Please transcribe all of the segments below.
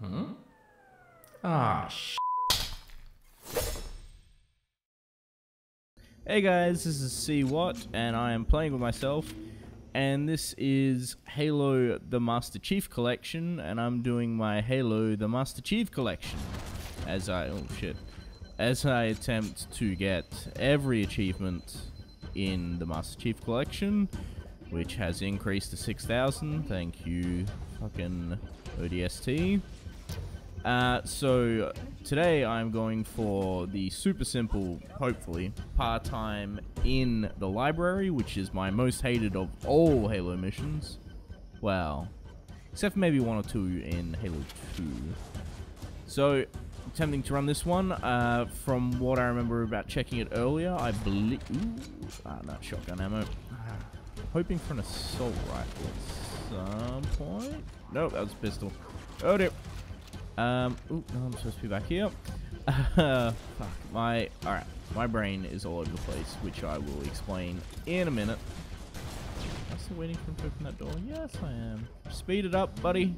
Hmm? Ah, Hey guys, this is See Wut, and I am playing with myself, and this is Halo the Master Chief Collection, and I'm doing my Halo the Master Chief Collection as I as I attempt to get every achievement in the Master Chief Collection, which has increased to 6,000. Thank you, fucking ODST. So today I'm going for the super simple, hopefully, part-time in the library, which is my most hated of all Halo missions. Well, except for maybe one or two in Halo 2. So, attempting to run this one, from what I remember about checking it earlier, I believe... not shotgun ammo. Hoping for an assault rifle at some point. Nope, that was a pistol. Oh dear. Ooh, no, I'm supposed to be back here. Fuck, alright, my brain is all over the place, which I will explain in a minute. Am I still waiting for him to open that door? Yes, I am. Speed it up, buddy.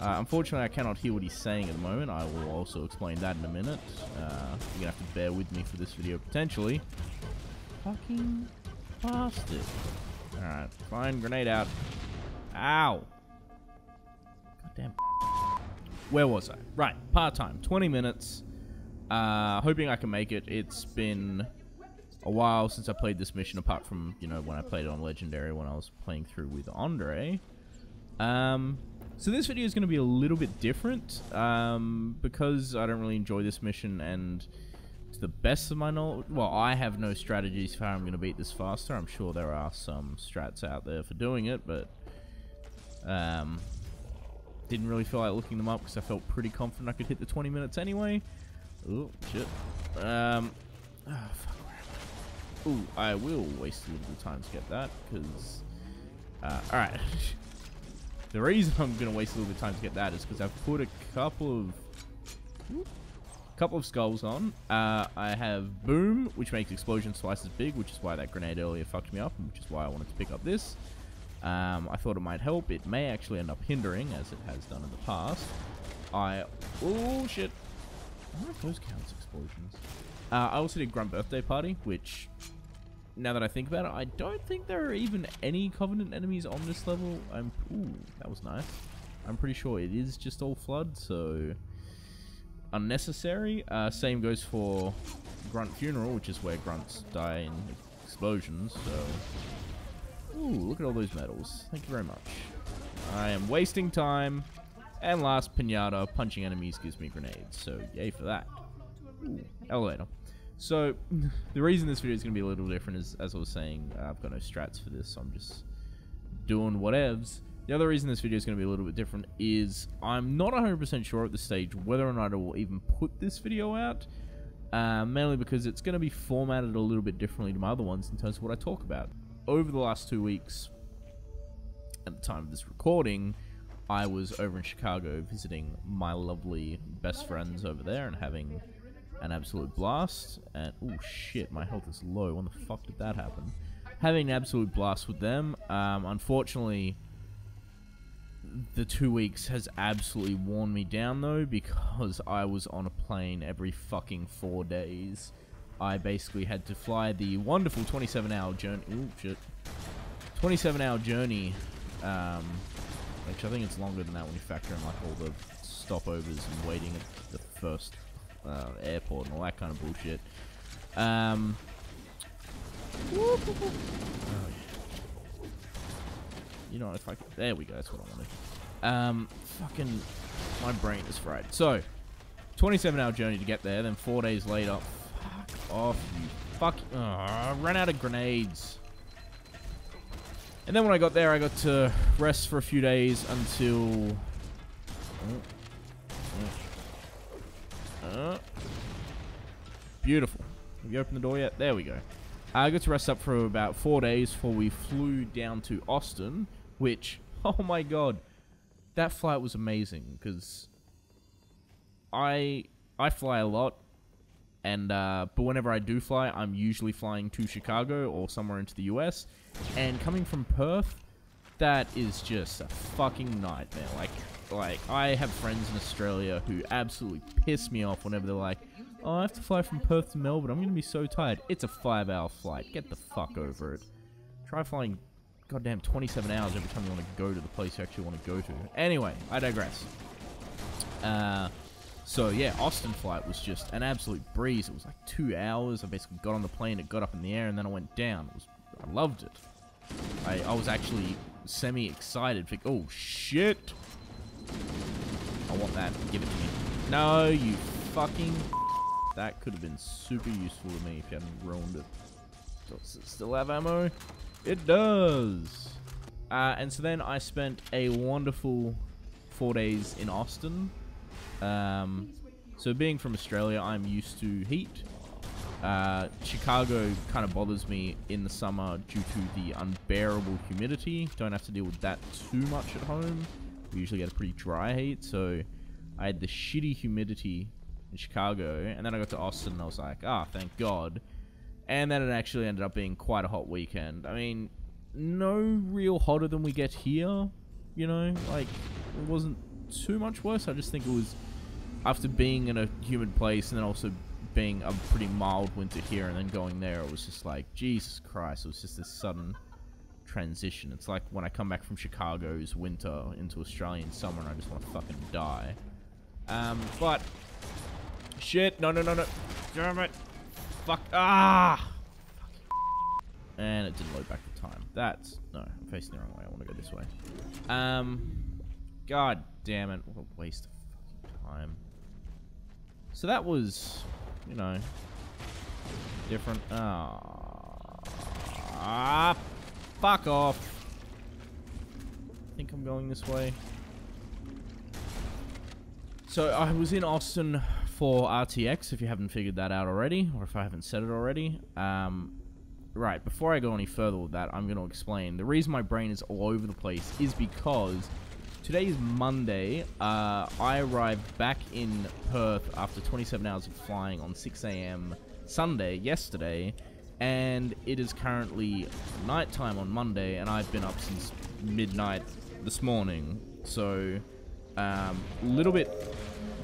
Unfortunately, I cannot hear what he's saying at the moment. I will also explain that in a minute. You're gonna have to bear with me for this video, potentially. Fucking bastard. Alright, fine, grenade out. Ow! Goddamn. Where was I? Right, part-time, 20 minutes, hoping I can make it. It's been a while since I played this mission, apart from, you know, when I played it on Legendary, when I was playing through with Andre. So this video is going to be a little bit different, because I don't really enjoy this mission, and to the best of my knowledge, well, I have no strategies for how I'm going to beat this faster. I'm sure there are some strats out there for doing it, but, didn't really feel like looking them up because I felt pretty confident I could hit the 20 minutes anyway. Oh, shit. Oh, fuck, where am I? Ooh, I will waste a little bit of time to get that because... alright. The reason I'm going to waste a little bit of time to get that is because I've put a couple of skulls on. I have Boom, which makes explosions twice as big, which is why that grenade earlier fucked me up, and which is why I wanted to pick up this. I thought it might help. It may actually end up hindering, as it has done in the past. Oh, shit. I wonder if those count as explosions. I also did Grunt Birthday Party, which, now that I think about it, I don't think there are even any Covenant enemies on this level. Ooh, that was nice. I'm pretty sure it is just all Flood, so... unnecessary. Same goes for Grunt Funeral, which is where grunts die in explosions, so... Ooh, look at all those medals. Thank you very much. I am wasting time. And last, Pinata. Punching enemies gives me grenades, so yay for that. Ooh, elevator. So, the reason this video is going to be a little different is, as I was saying, I've got no strats for this, so I'm just doing whatevs. The other reason this video is going to be a little bit different is I'm not 100% sure at this stage whether or not I will even put this video out. Mainly because it's going to be formatted a little bit differently to my other ones in terms of what I talk about. Over the last 2 weeks, at the time of this recording, I was over in Chicago visiting my lovely best friends over there and having an absolute blast. And oh shit, my health is low. When the fuck did that happen? Having an absolute blast with them. Unfortunately, the 2 weeks has absolutely worn me down though, because I was on a plane every fucking 4 days. I basically had to fly the wonderful 27-hour journey. Ooh, shit. 27-hour journey, which I think it's longer than that when you factor in like all the stopovers and waiting at the first airport and all that kind of bullshit. Oh, yeah. You know, if I could, there we go. That's what I wanted. Fucking, my brain is fried. So, 27-hour journey to get there. Then 4 days later. Off, you fuck. I ran out of grenades. And then when I got there, I got to rest for a few days until... Beautiful. Have you opened the door yet? There we go. I got to rest up for about 4 days before we flew down to Austin, which, oh my god, that flight was amazing, because I fly a lot. And, but whenever I do fly, I'm usually flying to Chicago or somewhere into the US. And coming from Perth, that is just a fucking nightmare. Like, like, I have friends in Australia who absolutely piss me off whenever they're like, oh, I have to fly from Perth to Melbourne, I'm gonna be so tired. It's a 5-hour flight, get the fuck over it. Try flying goddamn 27 hours every time you want to go to the place you actually want to go to. Anyway, I digress. So yeah, Austin flight was just an absolute breeze. It was like 2 hours. I basically got on the plane, it got up in the air, and then I went down. I loved it. I was actually semi-excited. Think, oh shit! I want that. Give it to me. No, you fucking. That could have been super useful to me if you hadn't ruined it. Does it still have ammo? It does. And so then I spent a wonderful 4 days in Austin. So being from Australia, I'm used to heat. Chicago kind of bothers me in the summer due to the unbearable humidity. Don't have to deal with that too much at home. We usually get a pretty dry heat, so I had the shitty humidity in Chicago, and then I got to Austin and I was like, ah, thank God. And then it actually ended up being quite a hot weekend. I mean, no real hotter than we get here, you know, like, it wasn't too much worse. I just think it was, after being in a humid place and then also being a pretty mild winter here and then going there, it was just like, Jesus Christ, it was just this sudden transition. It's like when I come back from Chicago's winter into Australian summer and I just want to fucking die. But, shit, no, damn it. Fuck, ah! And it didn't load back the time. That's, no, I'm facing the wrong way. I want to go this way. God damn it. What a waste of fucking time. So that was, you know, different. Ah, fuck off. I think I'm going this way. So I was in Austin for RTX, if you haven't figured that out already, or if I haven't said it already. Right, before I go any further with that, I'm going to explain. The reason my brain is all over the place is because today is Monday. I arrived back in Perth after 27 hours of flying on 6 AM Sunday, yesterday, and it is currently nighttime on Monday, and I've been up since midnight this morning, so a little bit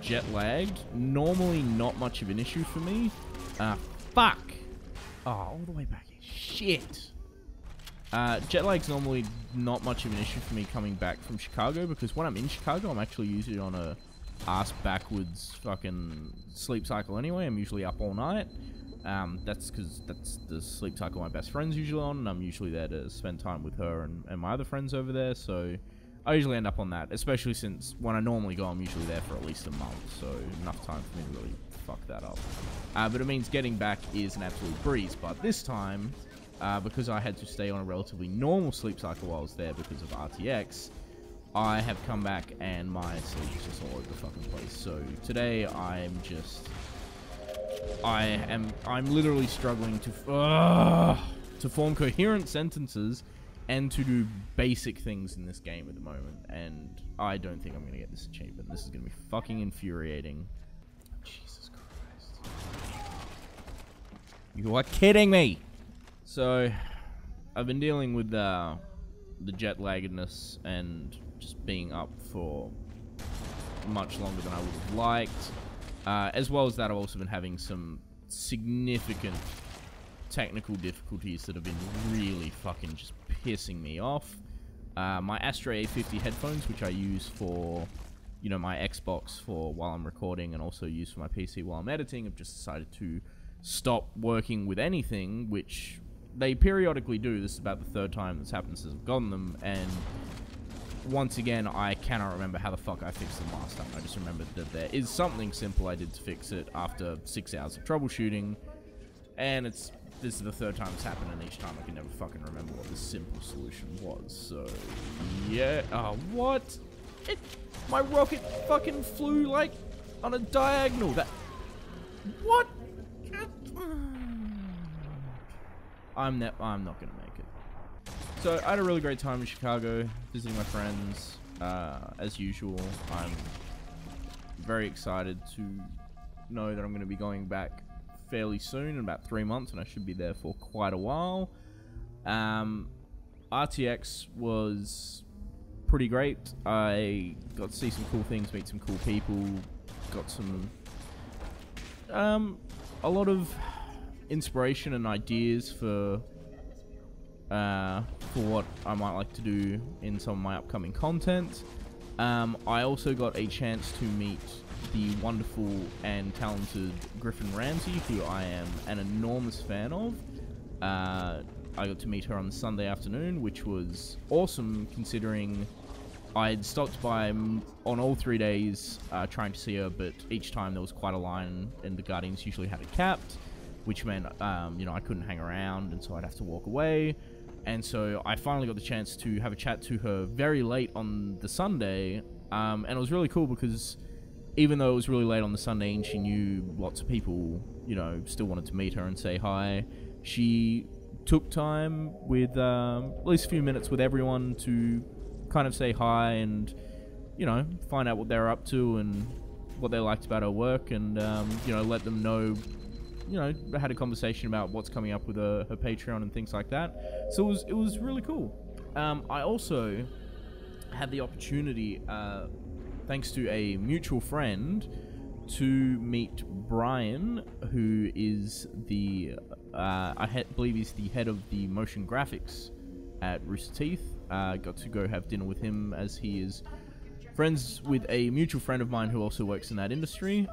jet lagged. Normally not much of an issue for me. Fuck! Oh, all the way back here. Shit! Jet lag's normally not much of an issue for me coming back from Chicago, because when I'm in Chicago, I'm actually usually on a ass-backwards fucking sleep cycle anyway. I'm usually up all night. That's because that's the sleep cycle my best friend's usually on, and I'm usually there to spend time with her and my other friends over there, so I usually end up on that, especially since when I normally go, I'm usually there for at least a month, so enough time for me to really fuck that up. But it means getting back is an absolute breeze, but this time, because I had to stay on a relatively normal sleep cycle while I was there because of RTX, I have come back and my sleep is just all over the fucking place. So today I'm just, I'm literally struggling to form coherent sentences and to do basic things in this game at the moment, and I don't think I'm going to get this achievement. This is going to be fucking infuriating. Jesus Christ. You are kidding me! So, I've been dealing with the jet-laggedness and just being up for much longer than I would have liked. As well as that, I've also been having some significant technical difficulties that have been really fucking just pissing me off. My Astro A50 headphones, which I use for, you know, my Xbox for while I'm recording and also use for my PC while I'm editing, have just decided to stop working with anything, which they periodically do. This is about the third time that's happened since I've gotten them, and once again, I cannot remember how the fuck I fixed them last time. I just remembered that there is something simple I did to fix it after 6 hours of troubleshooting, and it's, this is the third time it's happened, and each time I can never fucking remember what the simple solution was, so yeah. Oh, what? My rocket fucking flew, like, on a diagonal. That, what? I'm not gonna make it. So, I had a really great time in Chicago, visiting my friends, as usual. I'm very excited to know that I'm gonna be going back fairly soon, in about 3 months, and I should be there for quite a while. RTX was pretty great. I got to see some cool things, meet some cool people, got some a lot of inspiration and ideas for what I might like to do in some of my upcoming content. I also got a chance to meet the wonderful and talented Griffin Ramsey, who I am an enormous fan of. I got to meet her on Sunday afternoon, which was awesome considering I'd stopped by on all 3 days trying to see her, but each time there was quite a line and the Guardians usually had it capped, which meant you know, I couldn't hang around, and so I'd have to walk away. And so I finally got the chance to have a chat to her very late on the Sunday, and it was really cool because even though it was really late on the Sunday and she knew lots of people, you know, still wanted to meet her and say hi, she took time with at least a few minutes with everyone to kind of say hi and, you know, find out what they're up to and what they liked about her work, and you know, let them know, you know, had a conversation about what's coming up with her Patreon and things like that. So it was really cool. I also had the opportunity, thanks to a mutual friend, to meet Brian, who is the I believe he's the head of the motion graphics at Rooster Teeth. Got to go have dinner with him as he is friends with a mutual friend of mine who also works in that industry.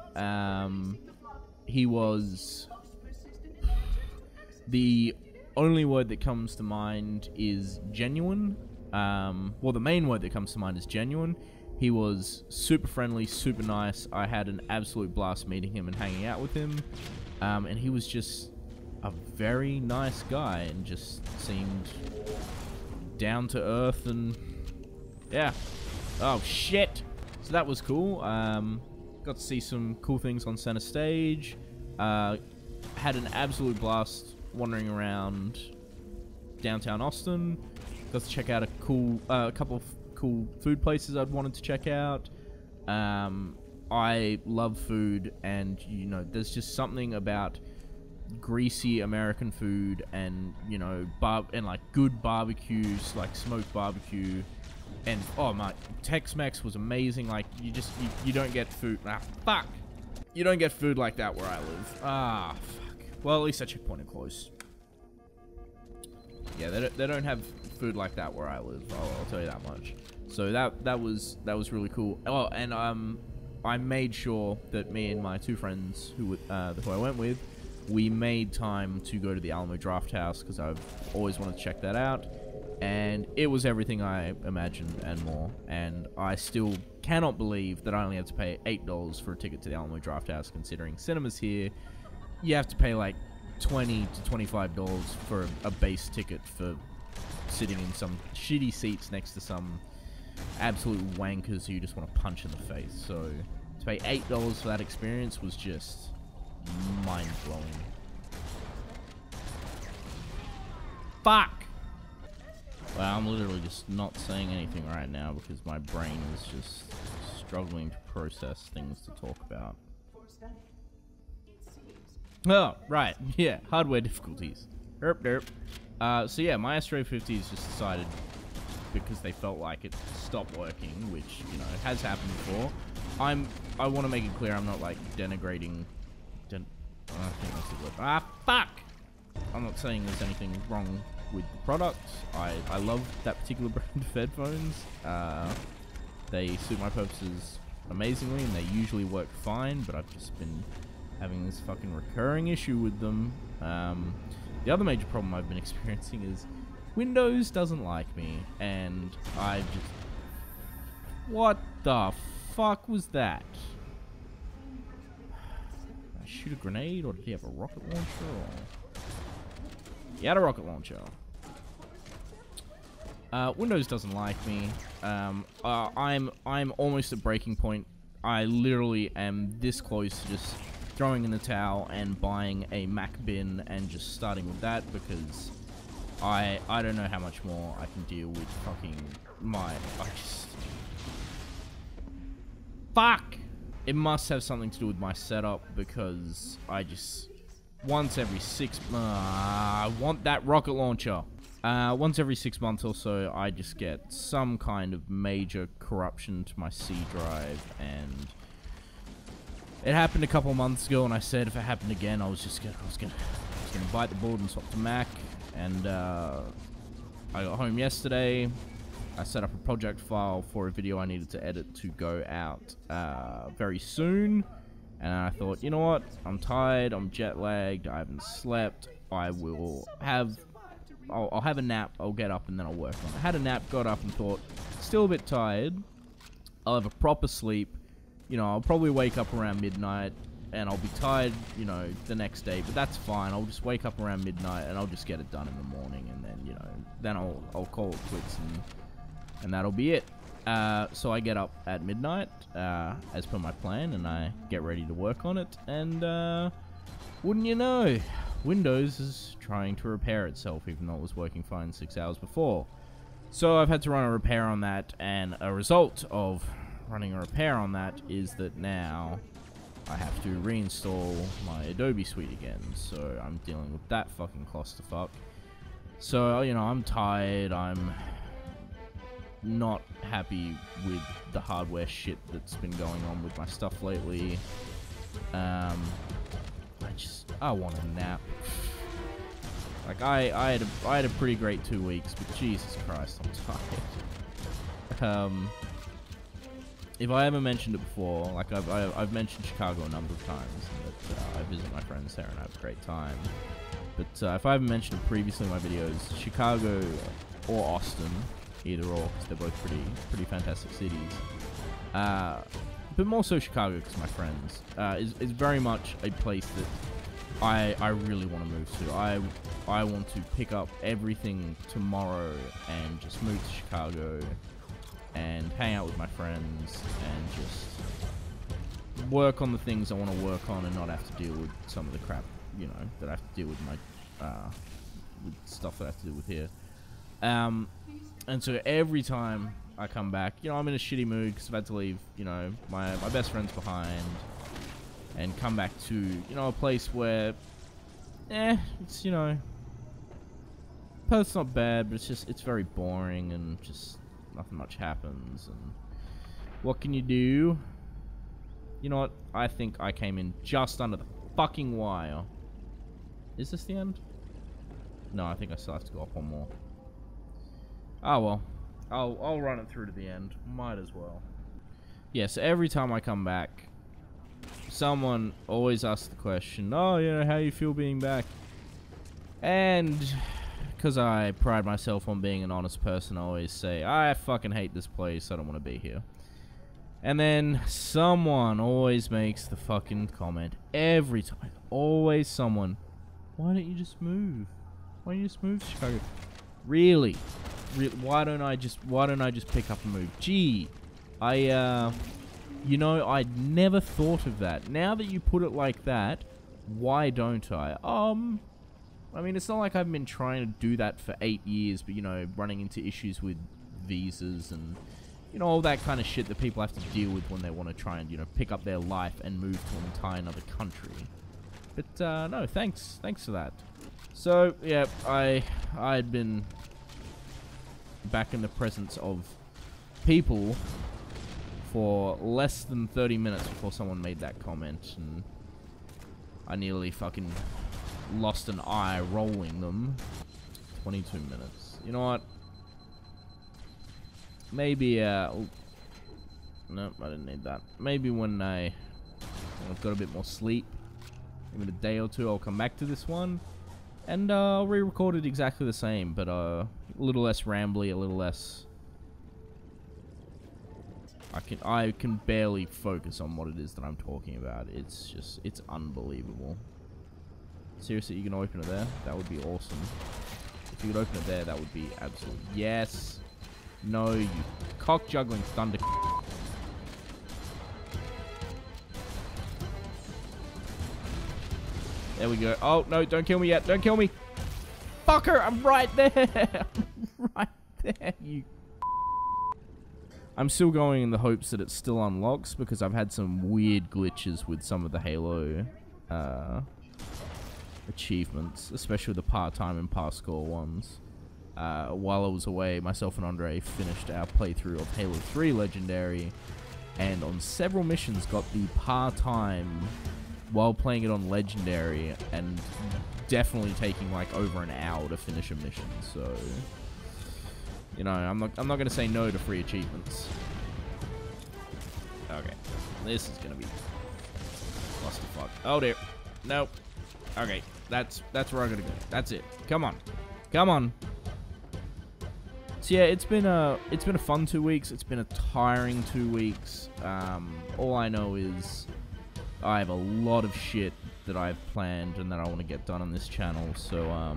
He was... the only word that comes to mind is genuine. Well, the main word that comes to mind is genuine. He was super friendly, super nice. I had an absolute blast meeting him and hanging out with him. And he was just a very nice guy and just seemed down to earth, and yeah. Oh shit! So that was cool. Got to see some cool things on center stage. Had an absolute blast wandering around downtown Austin. Got to check out a cool, couple of cool food places I'd wanted to check out. I love food, and you know, there's just something about greasy American food and, you know, like good barbecues, like smoked barbecue, and oh my, Tex-Mex was amazing. Like you just you don't get food, fuck, you don't get food like that where I live. Fuck. Well, at least I checked Point and Close. Yeah, they don't have food like that where I live. I'll tell you that much. So that was really cool. Oh, and I made sure that me and my two friends who I went with, we made time to go to the Alamo Drafthouse because I've always wanted to check that out, and it was everything I imagined and more. And I still cannot believe that I only had to pay $8 for a ticket to the Alamo Drafthouse, considering cinemas here, you have to pay like $20 to $25 for a base ticket for sitting in some shitty seats next to some absolute wankers who you just want to punch in the face. So to pay $8 for that experience was just mind-blowing. Fuck! Well, I'm literally just not saying anything right now because my brain is just struggling to process things to talk about. Oh, right. Yeah, hardware difficulties. Derp, derp. So yeah, my Astro A50 has just decided, because they felt like it stopped working, which, you know, has happened before. I want to make it clear I'm not, like, denigrating... I think that's the word. Ah, fuck! I'm not saying there's anything wrong with the product. I love that particular brand of headphones. They suit my purposes amazingly, and they usually work fine, but I've just been having this fucking recurring issue with them. The other major problem I've been experiencing is Windows doesn't like me, and I just... What the fuck was that? Shoot a grenade, or did he have a rocket launcher? Or... He had a rocket launcher. Windows doesn't like me. I'm almost at breaking point. I literally am this close to just throwing in the towel and buying a Mac bin and just starting with that, because I don't know how much more I can deal with fucking my... I just... Fuck! It must have something to do with my setup, because I just... Once every six... I want that rocket launcher. Once every 6 months or so, I just get some kind of major corruption to my C drive, and it happened a couple months ago, and I said if it happened again, I was just gonna, I was gonna bite the bullet and swap to Mac. And I got home yesterday. I set up a project file for a video I needed to edit to go out very soon. And I thought, you know what? I'm tired. I'm jet lagged. I haven't slept. I will have. I'll have a nap. I'll get up and then I'll work on it. I had a nap, got up and thought, still a bit tired. I'll have a proper sleep. You know, I'll probably wake up around midnight and I'll be tired, you know, the next day. But that's fine. I'll just wake up around midnight and I'll just get it done in the morning. And then, you know, then I'll call it quits and that'll be it. So I get up at midnight, as per my plan, and I get ready to work on it. And wouldn't you know, Windows is trying to repair itself, even though it was working fine 6 hours before. So I've had to run a repair on that, and a result of running a repair on that is that now I have to reinstall my Adobe suite again. So I'm dealing with that fucking clusterfuck. So, you know, I'm tired, I'm not happy with the hardware shit that's been going on with my stuff lately. I want a nap. Like, I had a pretty great 2 weeks, but Jesus Christ, I'm tired. If I ever mentioned it before, like, I've mentioned Chicago a number of times, and that, I visit my friends there and I have a great time. But if I haven't mentioned it previously in my videos, Chicago or Austin, either or, because they're both pretty fantastic cities. But more so Chicago, because my friends, is very much a place that I really want to move to. I want to pick up everything tomorrow and just move to Chicago and hang out with my friends and just work on the things I want to work on and not have to deal with some of the crap, you know, that I have to deal with with stuff that I have to deal with here. And so every time I come back, you know, I'm in a shitty mood because I've had to leave, you know, my best friends behind and come back to, you know, a place where, it's, you know, Perth's not bad, but it's just, it's very boring and just nothing much happens. And what can you do? You know what? I think I came in just under the fucking wire. Is this the end? No, I think I still have to go up one more. Oh, well. I'll run it through to the end. Might as well. Yeah, so every time I come back, someone always asks the question, oh, you know, how you feel being back? And because I pride myself on being an honest person, I always say, I fucking hate this place, I don't want to be here. And then someone always makes the fucking comment, every time, always someone, why don't you just move? Why don't you just move to Chicago? Really? Why don't I just pick up and move? Gee, you know, I'd never thought of that. Now that you put it like that, why don't I? I mean, it's not like I've been trying to do that for 8 years, but, you know, running into issues with visas and, you know, all that kind of shit that people have to deal with when they want to try and, you know, pick up their life and move to an entire another country. But, no, thanks for that. So, yeah, I'd been back in the presence of people for less than 30 minutes before someone made that comment, and I nearly fucking lost an eye rolling them. 22 minutes. You know what? Maybe, nope, I didn't need that. Maybe when I've got a bit more sleep, in a day or two, I'll come back to this one. And I'll re-record it exactly the same, but a little less rambly, a little less. I can barely focus on what it is that I'm talking about. It's just, it's unbelievable. Seriously, you can open it there? That would be awesome. If you could open it there, that would be absolute yes. No, you cock juggling thunder. There we go. Oh, no, don't kill me yet. Don't kill me. Fucker, I'm right there. I'm right there, you. I'm still going in the hopes that it still unlocks, because I've had some weird glitches with some of the Halo achievements, especially the part-time and part-score ones. While I was away, myself and Andre finished our playthrough of Halo 3 Legendary, and on several missions got the part-time while playing it on Legendary, and definitely taking like over an hour to finish a mission. So, you know, I'm not gonna say no to free achievements. Okay, this is gonna be clusterfuck. Oh dear, nope. Okay, that's where I gotta go. That's it. Come on, come on. So yeah, it's been a fun 2 weeks. It's been a tiring 2 weeks. All I know is I have a lot of shit that I've planned and that I want to get done on this channel, so,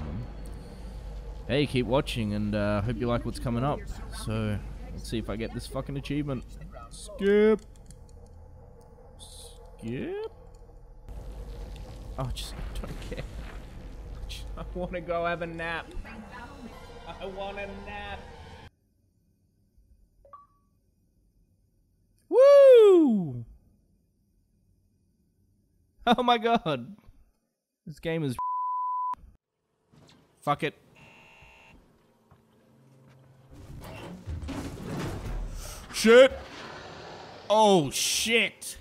hey, keep watching, and, hope you like what's coming up, so, let's see if I get this fucking achievement. Skip! Skip? Oh, just, I don't care. I want to go have a nap. I want a nap. Woo! Oh my god. This game is fuck it. Shit. Oh shit.